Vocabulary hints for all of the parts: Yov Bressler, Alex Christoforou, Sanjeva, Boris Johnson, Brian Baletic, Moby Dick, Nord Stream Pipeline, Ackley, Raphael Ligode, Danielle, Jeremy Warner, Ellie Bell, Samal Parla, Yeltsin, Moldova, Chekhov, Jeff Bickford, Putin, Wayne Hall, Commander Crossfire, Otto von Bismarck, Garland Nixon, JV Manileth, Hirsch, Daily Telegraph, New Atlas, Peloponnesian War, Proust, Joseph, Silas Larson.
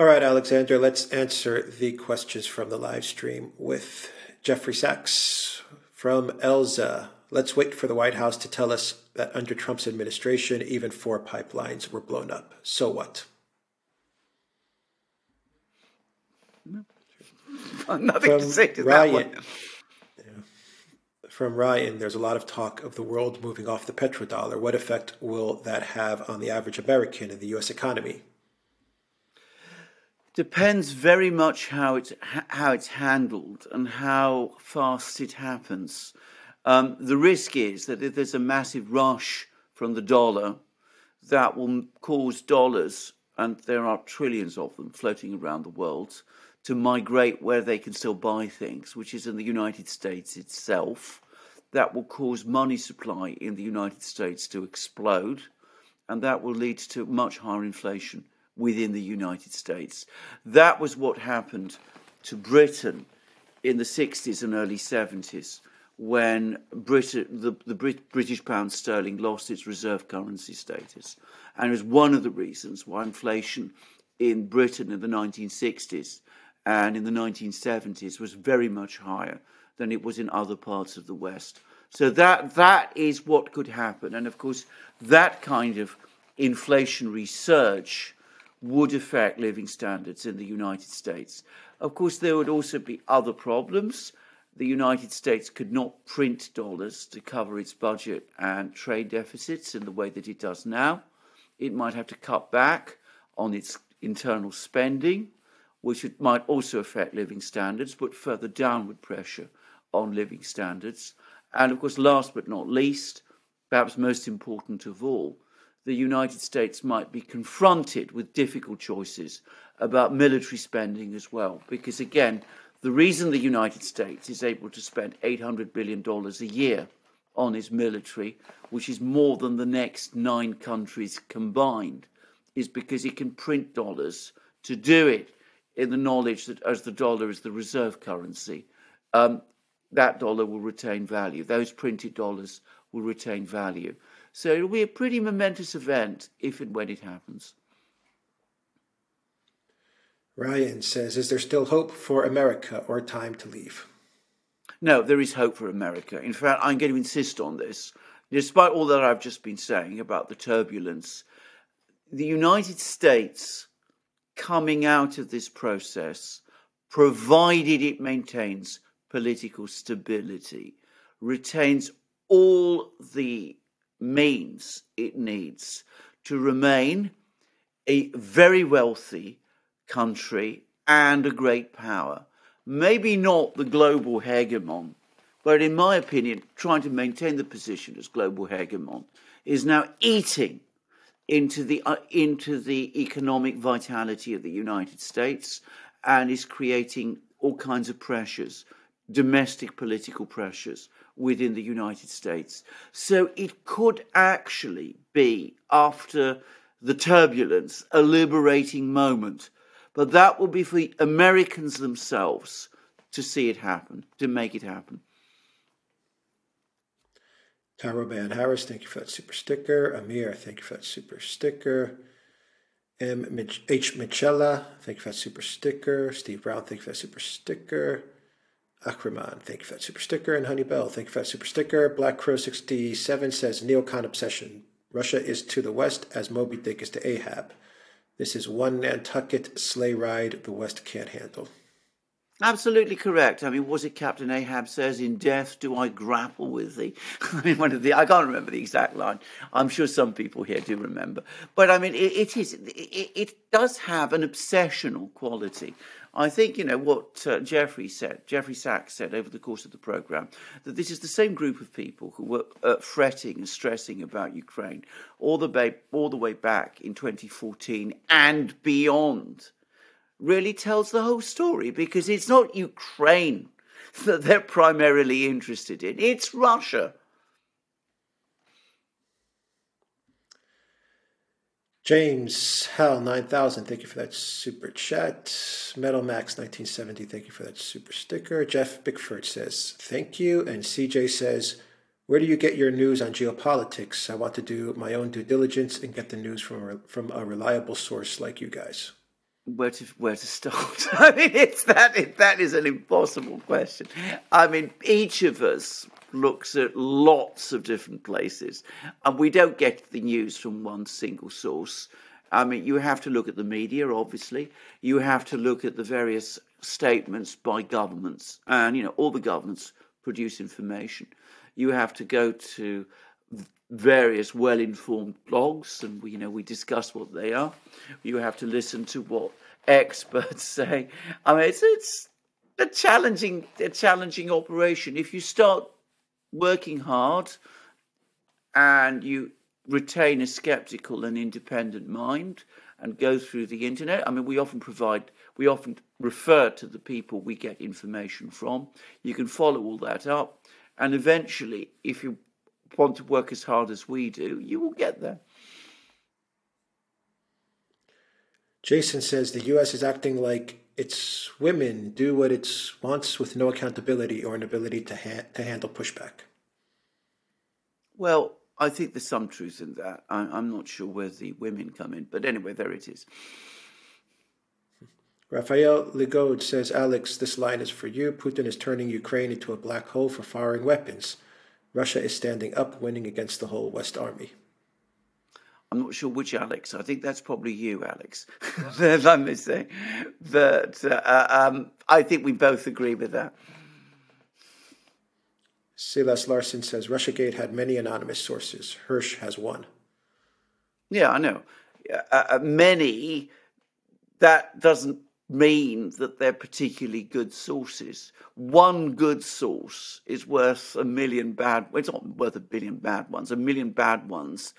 All right, Alexander, let's answer the questions from the live stream with Jeffrey Sachs from Elza. Let's wait for the White House to tell us that under Trump's administration, even 4 pipelines were blown up. So what? Nothing to say to that one. From Ryan, there's a lot of talk of the world moving off the petrodollar. What effect will that have on the average American and the U.S. economy? Depends very much how it's handled and how fast it happens. The risk is that if there's a massive rush from the dollar, that will cause dollars, and there are trillions of them floating around the world, to migrate where they can still buy things, which is in the United States itself. That will cause money supply in the United States to explode, and that will lead to much higher inflation within the United States. That was what happened to Britain in the 60s and early 70s, when the British pound sterling lost its reserve currency status. And it was one of the reasons why inflation in Britain in the 1960s and in the 1970s was very much higher than it was in other parts of the West. So that is what could happen. And of course, that kind of inflationary surge would affect living standards in the United States. Of course, there would also be other problems. The United States could not print dollars to cover its budget and trade deficits in the way that it does now. It might have to cut back on its internal spending, which might also affect living standards, put further downward pressure on living standards. And of course, last but not least, perhaps most important of all, the United States might be confronted with difficult choices about military spending as well. Because again, the reason the United States is able to spend $800 billion a year on its military, which is more than the next 9 countries combined, is because it can print dollars to do it, in the knowledge that as the dollar is the reserve currency, that dollar will retain value. Those printed dollars will retain value. So it'll be a pretty momentous event if and when it happens. Ryan says, is there still hope for America or time to leave? No, there is hope for America. In fact, I'm going to insist on this. Despite all that I've just been saying about the turbulence, the United States coming out of this process, provided it maintains political stability, retains all the means it needs to remain a very wealthy country and a great power. Maybe not the global hegemon, but in my opinion, trying to maintain the position as global hegemon is now eating into the economic vitality of the United States, and is creating all kinds of pressures, domestic political pressures within the United States. So it could actually be, after the turbulence, a liberating moment. But that will be for the Americans themselves to see it happen, to make it happen. Taro Ban Harris, thank you for that super sticker. Amir, thank you for that super sticker. H. Michella, thank you for that super sticker. Steve Brown, thank you for that super sticker. Akraman, thank you for that super sticker. And Honeybell, thank you for that super sticker. Black Crow 67 says, neocon obsession. Russia is to the West as Moby Dick is to Ahab. This is one Nantucket sleigh ride the West can't handle. Absolutely correct. I mean, was it Captain Ahab says, in death do I grapple with thee? I mean, I can't remember the exact line. I'm sure some people here do remember. But I mean, it does have an obsessional quality. I think, you know, what Jeffrey Sachs said over the course of the programme, that this is the same group of people who were fretting and stressing about Ukraine all the way back in 2014 and beyond. Really tells the whole story, because it's not Ukraine that they're primarily interested in. It's Russia. James Howell 9000, thank you for that super chat. Metal Max 1970, thank you for that super sticker. Jeff Bickford says, thank you. And CJ says, where do you get your news on geopolitics? I want to do my own due diligence and get the news from a reliable source like you guys. where to start? I mean, that is an impossible question. I mean, each of us looks at lots of different places, and we don't get the news from one single source. I mean, you have to look at the media, obviously. You have to look at the various statements by governments, and, you know, all the governments produce information. You have to go to various well-informed blogs, and, you know, we discuss what they are. You have to listen to what experts say. I mean, it's a challenging operation. If you start working hard and you retain a skeptical and independent mind and go through the internet, I mean, we often refer to the people we get information from. You can follow all that up, and eventually, if you want to work as hard as we do, you will get there. Jason says the U.S. is acting like its women do what it wants with no accountability or an ability to handle pushback. Well, I think there's some truth in that. I'm not sure where the women come in, but anyway, there it is. Raphael Ligode says, Alex, this line is for you. Putin is turning Ukraine into a black hole for firing weapons. Russia is standing up, winning against the whole West Army. I'm not sure which Alex. I think that's probably you, Alex. I may say that. I think we both agree with that. Silas Larson says Russiagate had many anonymous sources. Hirsch has one. Yeah, I know. Many. That doesn't mean that they're particularly good sources. One good source is worth a million bad. It's not worth a billion bad ones. A million bad ones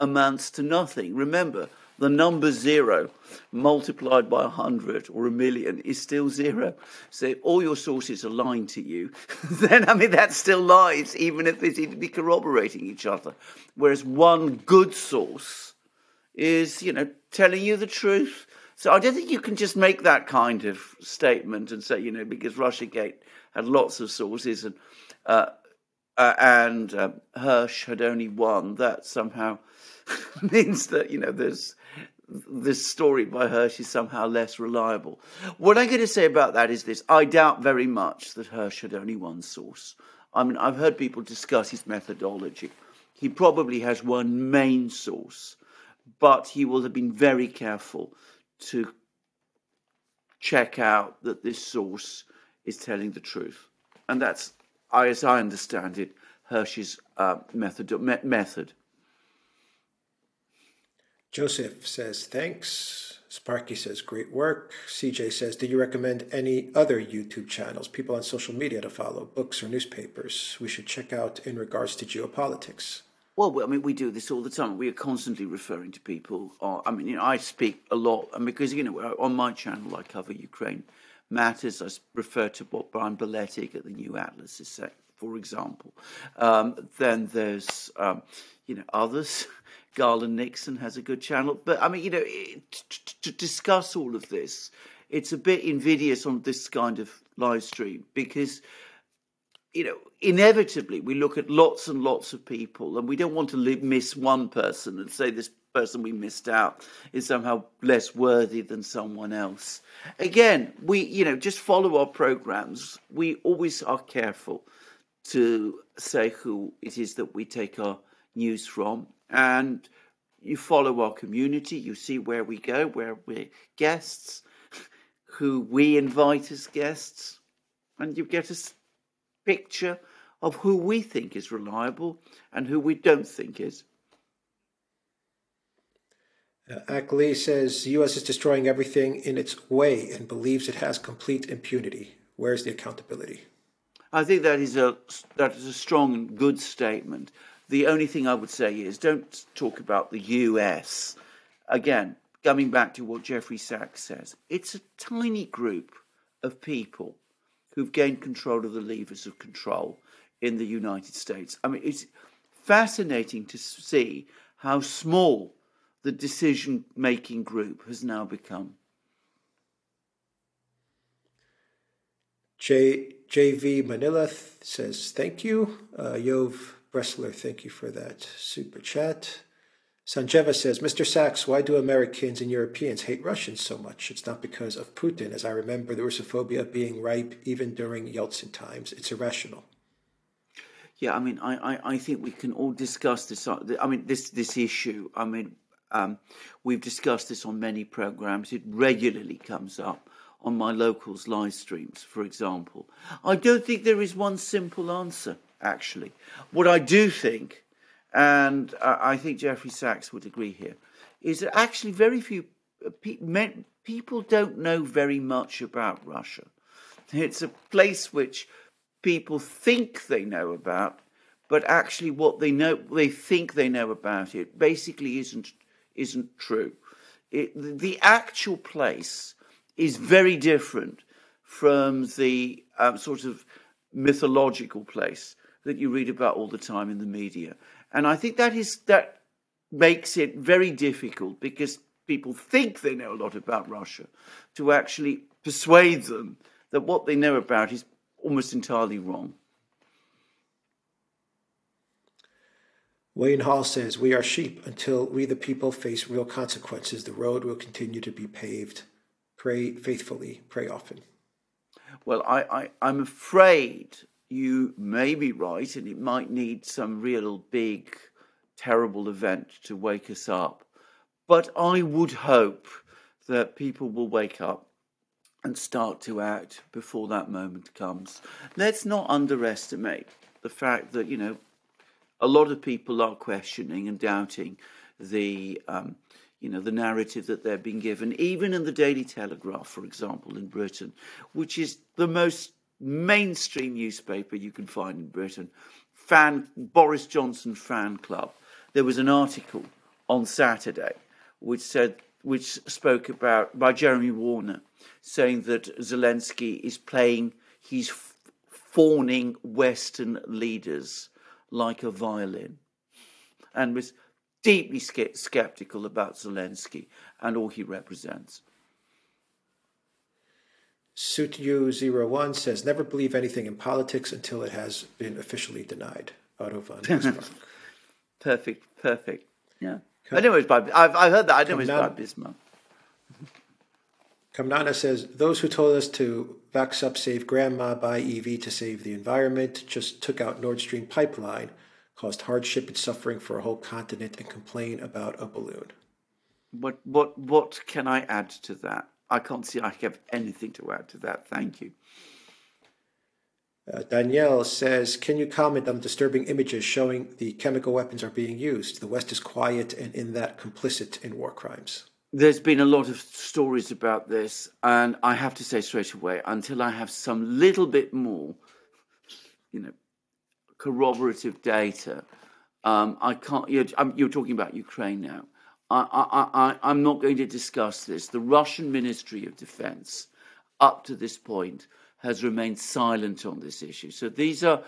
amounts to nothing. Remember, the number 0 multiplied by 100 or a million is still 0. So if all your sources are lying to you, then, I mean, that's still lies, even if they seem to be corroborating each other. Whereas one good source is, you know, telling you the truth. So I don't think you can just make that kind of statement and say, you know, because Russiagate had lots of sources and Hirsch had only one, that somehow means that, you know, this story by Hirsch is somehow less reliable. What I'm going to say about that is this. I doubt very much that Hirsch had only one source. I mean, I've heard people discuss his methodology. He probably has one main source, but he will have been very careful to check out that this source is telling the truth. And that's, as I understand it, Hirsch's method. Joseph says, thanks. Sparky says, great work. CJ says, do you recommend any other YouTube channels, people on social media to follow, books or newspapers we should check out in regards to geopolitics? Well, I mean, we do this all the time. We are constantly referring to people. I mean, you know, I speak a lot, and because, you know, on my channel I cover Ukraine matters. I refer to what Brian Baletic at the New Atlas is saying, for example. Then there's, you know, others. Garland Nixon has a good channel. But, I mean, you know, to discuss all of this, it's a bit invidious on this kind of live stream because, you know, inevitably we look at lots and lots of people, and we don't want to miss one person and say this person we missed out is somehow less worthy than someone else. Again, we, you know, just follow our programs. We always are careful to say who it is that we take our news from, and you follow our community. You see where we go, where we're guests, who we invite as guests, and you get us picture of who we think is reliable and who we don't think is. Ackley says, the U.S. is destroying everything in its way and believes it has complete impunity. Where's the accountability? I think that is a strong and good statement. The only thing I would say is don't talk about the U.S. Again, coming back to what Jeffrey Sachs says, it's a tiny group of people who've gained control of the levers of control in the United States. I mean, it's fascinating to see how small the decision-making group has now become. JV Manileth says, thank you. Yov Bressler, thank you for that super chat. Sanjeva says, Mr. Sachs, why do Americans and Europeans hate Russians so much? It's not because of Putin, as I remember the Russophobia being ripe even during Yeltsin times. It's irrational. Yeah, I mean, I think we can all discuss this. I mean, this issue, I mean, we've discussed this on many programs. It regularly comes up on my locals' live streams, for example. I don't think there is one simple answer, actually. What I do think, and I think Jeffrey Sachs would agree here, is that actually very few people don't know very much about Russia. It's a place which people think they know about, but actually what they know, they think they know about it, basically isn't true. The actual place is very different from the sort of mythological place that you read about all the time in the media. And I think that makes it very difficult, because people think they know a lot about Russia, to actually persuade them that what they know about is almost entirely wrong. Wayne Hall says, we are sheep until we the people face real consequences. The road will continue to be paved. Pray faithfully, pray often. Well, I'm afraid you may be right, and it might need some real big, terrible event to wake us up. But I would hope that people will wake up and start to act before that moment comes. Let's not underestimate the fact that, you know, a lot of people are questioning and doubting the you know, the narrative that they've been given, even in the Daily Telegraph, for example, in Britain, which is the most mainstream newspaper you can find in Britain. Boris Johnson fan club. There was an article on Saturday which spoke about, by Jeremy Warner, saying that Zelensky is he's fawning Western leaders like a violin, and was deeply sceptical about Zelensky and all he represents. Sutyu01 says, never believe anything in politics until it has been officially denied. Otto von Bismarck. Perfect. Yeah. I know it's by I've heard that. I know it's by Bismarck. Kamnana says, those who told us to vax up, save grandma, buy EV to save the environment, just took out Nord Stream pipeline, caused hardship and suffering for a whole continent, and complain about a balloon. What can I add to that? I can't see I have anything to add to that. Thank you. Danielle says, can you comment on disturbing images showing the chemical weapons are being used? The West is quiet and in that complicit in war crimes. There's been a lot of stories about this, and I have to say straight away, until I have some little bit more, you know, corroborative data. I can't. You're talking about Ukraine now. I'm not going to discuss this. The Russian Ministry of Defense, up to this point, has remained silent on this issue. So these are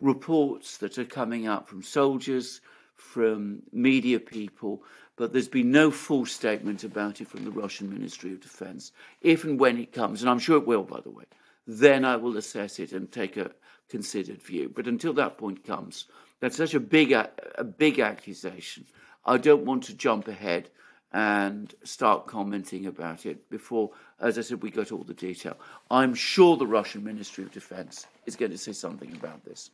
reports that are coming out from soldiers, from media people, but there's been no full statement about it from the Russian Ministry of Defense. If and when it comes, and I'm sure it will, by the way, then I will assess it and take a considered view. But until that point comes, that's such a big accusation. I don't want to jump ahead and start commenting about it before, as I said, we got all the detail. I'm sure the Russian Ministry of Defense is going to say something about this.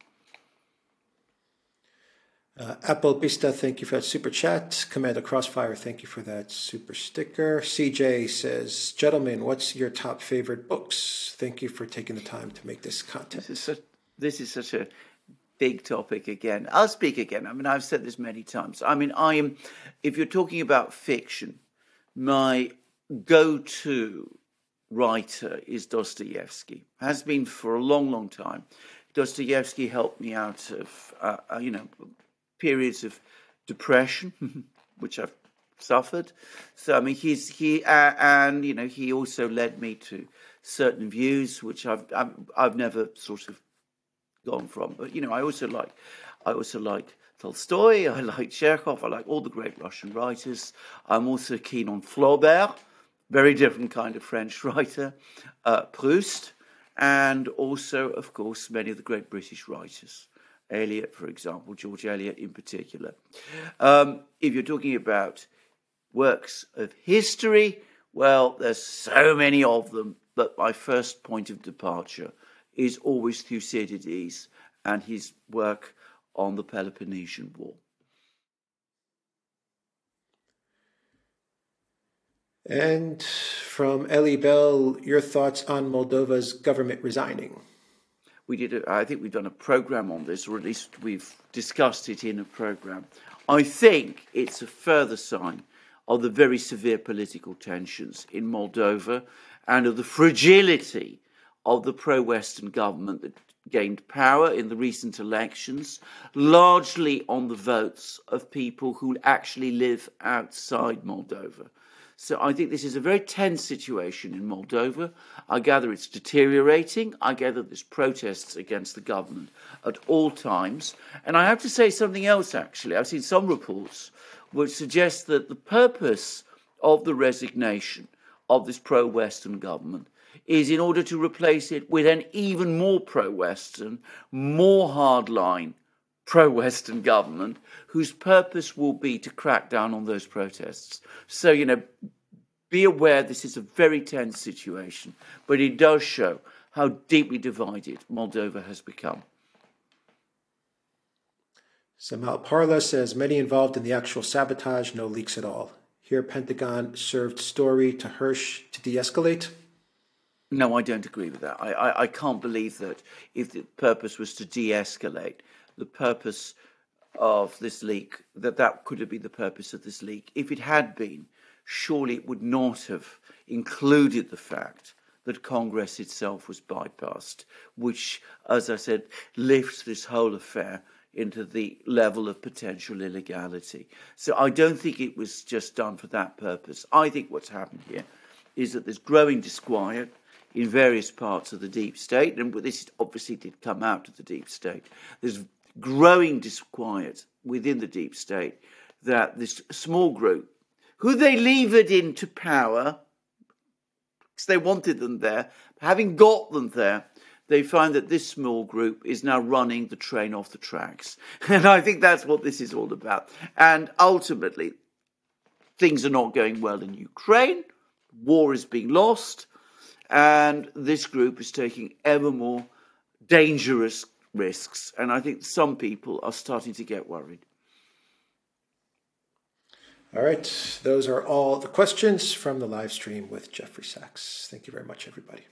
Apple Bista, thank you for that super chat. Commander Crossfire, thank you for that super sticker. CJ says, gentlemen, what's your top favorite books? Thank you for taking the time to make this content. This is such a big topic again. I'll speak again. I mean, I've said this many times. I mean, if you're talking about fiction, my go-to writer is Dostoevsky. Has been for a long, long time. Dostoevsky helped me out of, you know, periods of depression, which I've suffered. So, I mean, and you know, he also led me to certain views which I've never sort of gone from. But, you know, I also like Tolstoy, I like Chekhov, I like all the great Russian writers. I'm also keen on Flaubert, very different kind of French writer, Proust, and also, of course, many of the great British writers. Eliot, for example, George Eliot in particular. If you're talking about works of history, well, there's so many of them that my first point of departure is always Thucydides and his work on the Peloponnesian War. And from Ellie Bell, your thoughts on Moldova's government resigning? We did. I think we've done a program on this, or at least we've discussed it in a program. I think it's a further sign of the very severe political tensions in Moldova and of the fragility of the pro-Western government that gained power in the recent elections, largely on the votes of people who actually live outside Moldova. So I think this is a very tense situation in Moldova. I gather it's deteriorating. I gather there's protests against the government at all times. And I have to say something else, actually. I've seen some reports which suggest that the purpose of the resignation of this pro-Western government is in order to replace it with an even more pro-Western, more hardline pro-Western government whose purpose will be to crack down on those protests. So, you know, be aware this is a very tense situation, but it does show how deeply divided Moldova has become. Samal Parla says, many involved in the actual sabotage, no leaks at all. Here, Pentagon served story to Hirsch to de-escalate. No, I don't agree with that. I can't believe that if the purpose was to de-escalate, the purpose of this leak, that could have been the purpose of this leak. If it had been, surely it would not have included the fact that Congress itself was bypassed, which, as I said, lifts this whole affair into the level of potential illegality. So I don't think it was just done for that purpose. I think what's happened here is that there's growing disquiet in various parts of the deep state, and this obviously did come out of the deep state. There's growing disquiet within the deep state that this small group, who they levered into power because they wanted them there, having got them there, they find that this small group is now running the train off the tracks. And I think that's what this is all about. And ultimately, things are not going well in Ukraine. War is being lost. And this group is taking ever more dangerous risks, and I think some people are starting to get worried. All right, those are all the questions from the live stream with Jeffrey Sachs. Thank you very much, everybody.